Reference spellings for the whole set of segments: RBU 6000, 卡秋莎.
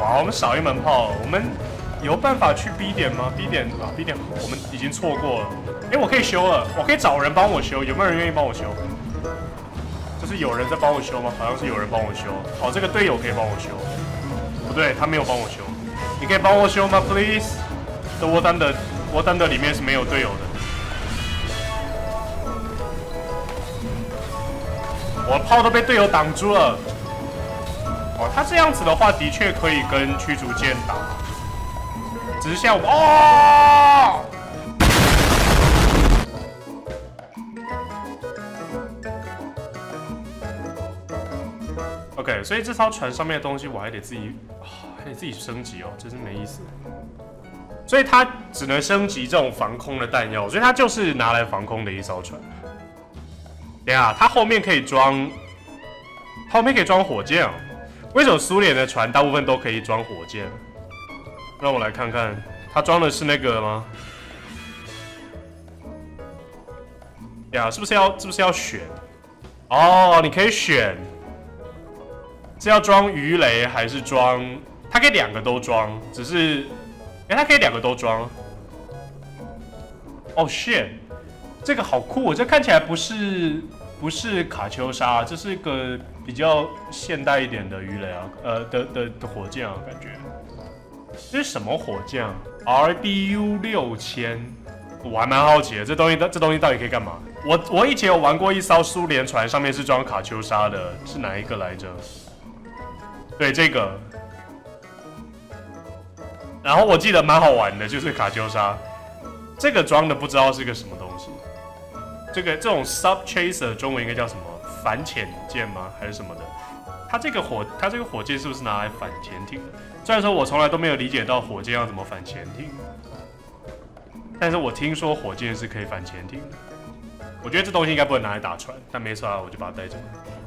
哇，我们少一门炮，我们有办法去 B 点吗 ？B 点啊 ，B 点我们已经错过了。哎，我可以修了，我可以找人帮我修，有没有人愿意帮我修？就是有人在帮我修吗？好像是有人帮我修。好，这个队友可以帮我修。不对，他没有帮我修。你可以帮我修吗 ，please？ 这窝单的里面是没有队友的。 我炮都被队友挡住了。哦，他这样子的话，的确可以跟驱逐舰打。只是下午哦。OK， 所以这艘船上面的东西，我还得自己，还得自己升级哦，真是没意思。所以它只能升级这种防空的弹药，所以它就是拿来防空的一艘船。 等下，它后面可以装，火箭哦。为什么苏联的船大部分都可以装火箭？让我来看看，它装的是那个吗？呀，是不是要选？哦，你可以选，是要装鱼雷还是装？它可以两个都装，只是，哎，它可以两个都装。哦 ，shit。 这个好酷、哦！这看起来不是卡秋莎，这是一个比较现代一点的鱼雷啊，的火箭啊，感觉。这是什么火箭啊 ？RBU 6000，我还蛮好奇的，这东西到底可以干嘛？我以前有玩过一艘苏联船，上面是装卡秋莎的，是哪一个来着？对，这个。然后我记得蛮好玩的，就是卡秋莎，这个装的不知道是个什么东西。 这种 sub chaser 中文应该叫什么？反潜舰吗？还是什么的？它这个火箭是不是拿来反潜艇的？虽然说我从来都没有理解到火箭要怎么反潜艇，但是我听说火箭是可以反潜艇的。我觉得这东西应该不能拿来打船，但没啥，我就把它带走。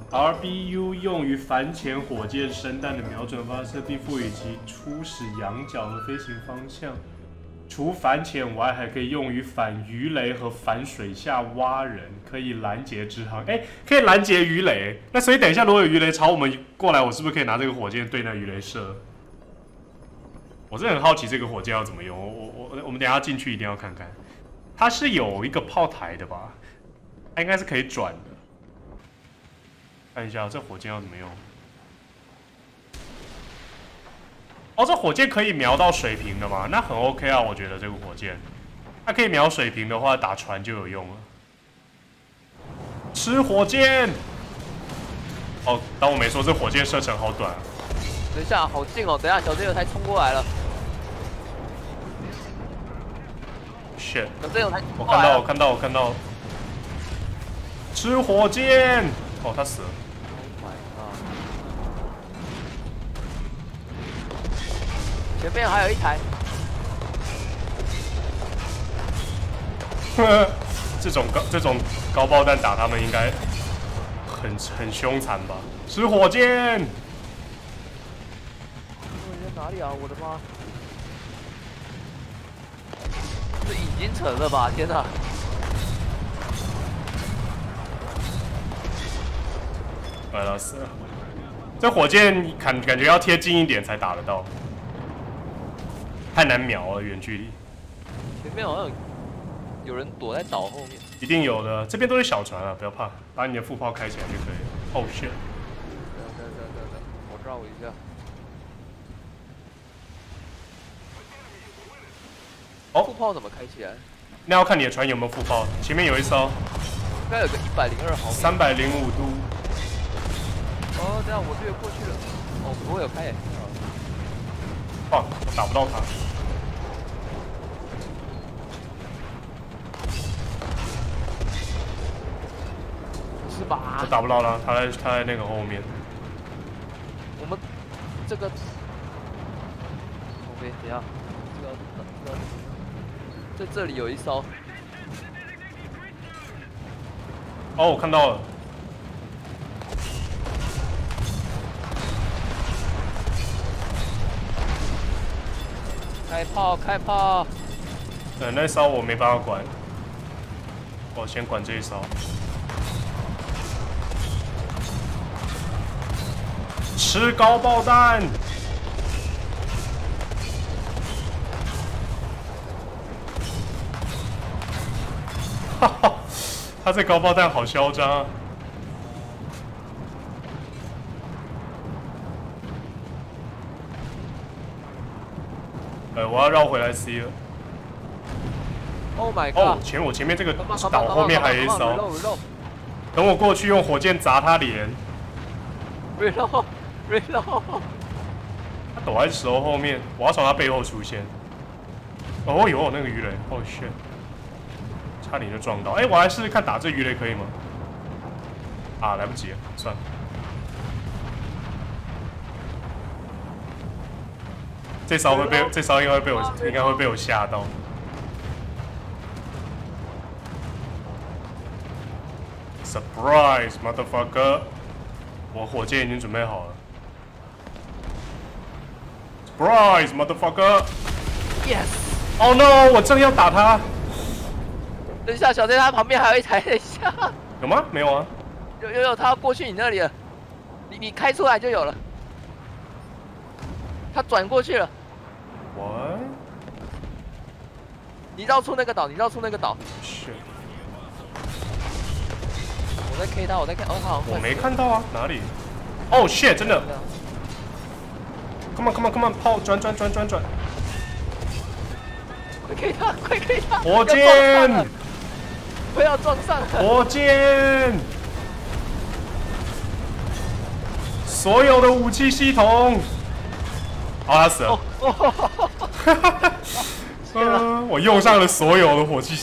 RBU 用于反潜火箭升弹的瞄准发射，并赋予其初始仰角和飞行方向。 除反潜外，还可以用于反鱼雷和反水下挖人，可以拦截支航。哎，可以拦截鱼雷。那所以等一下，如果有鱼雷朝我们过来，我是不是可以拿这个火箭对那鱼雷射？我是很好奇这个火箭要怎么用。我们等一下进去一定要看看。它是有一个炮台的吧？它应该是可以转的。看一下这火箭要怎么用。哦，这火箭可以瞄到水平的吗？那很 OK 啊，我觉得这个火箭，它可以瞄水平的话，打船就有用了。吃火箭！哦，当我没说，这火箭射程好短啊。等一下，好近哦！等一下，小队友才冲过来了。shit！ 小队友才冲过来了。我看到。吃火箭！哦，他死了。 前面还有一台，这种高爆弹打他们应该很凶残吧？是火箭！你在哪里啊？我的妈！这已经沉了吧？天哪！快要死了！这火箭感觉要贴近一点才打得到。 太难瞄了，远距离。前面好像有人躲在岛后面。一定有的，这边都是小船啊，不要怕，把你的副炮开起来就可以了。Oh shit！ 等，我照顾一下。哦，副炮怎么开起来？那要看你的船有没有副炮。前面有一艘，应该有个102毫米。305度。哦，这样我越过去了。哦，我有开。 放，我打不到他。是吧？我打不到他，他在那个后面。我们这个 ，OK， 等一下，这个，在这里有一艘。哦，我看到了。 开炮！那艘我没办法管，我先管这一艘。吃高爆弹。 他这高爆弹好嚣张啊！我要绕回来 C 了。Oh my god！ 哦，我前面这个岛后面还有一艘。等我过去用火箭砸他脸。Reload！ 他躲在石头后面，我要从他背后出现。哦呦，那个鱼雷 ，Oh shit！ 差点就撞到，哎、欸，我还是看打这鱼雷可以吗？啊，来不及了，算了。这艘应该会被我，应该会被我吓到。Surprise, motherfucker！ 我火箭已经准备好了。Surprise, motherfucker！ Yes！ Oh no！ 我正要打他。 等一下，小 Z 他旁边还有一台，等一下。有吗？没有啊。有，他要过去你那里了。你开出来就有了。他转过去了。What？ 你绕出那个岛，你绕出那个岛。是。我在 K 他，我在看。哦，好。我没看到啊，哪里 ？Oh shit！ 真的。Come on， 炮转。快 K 他，快 K 他！火箭。 不要撞上火箭！所有的武器系统，他死了！我用上了所有的武器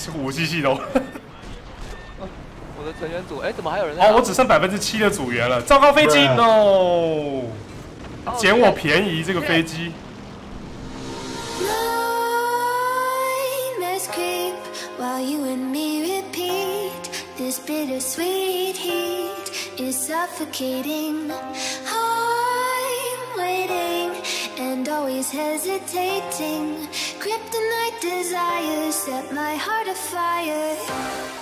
系统。我的成员组，哎，怎么还有人？哦，我只剩7%的组员了。糟糕，飞机 ，no！ 捡我便宜，这个飞机。 While you and me repeat, this bittersweet heat is suffocating. I'm waiting and always hesitating. Kryptonite desires set my heart afire.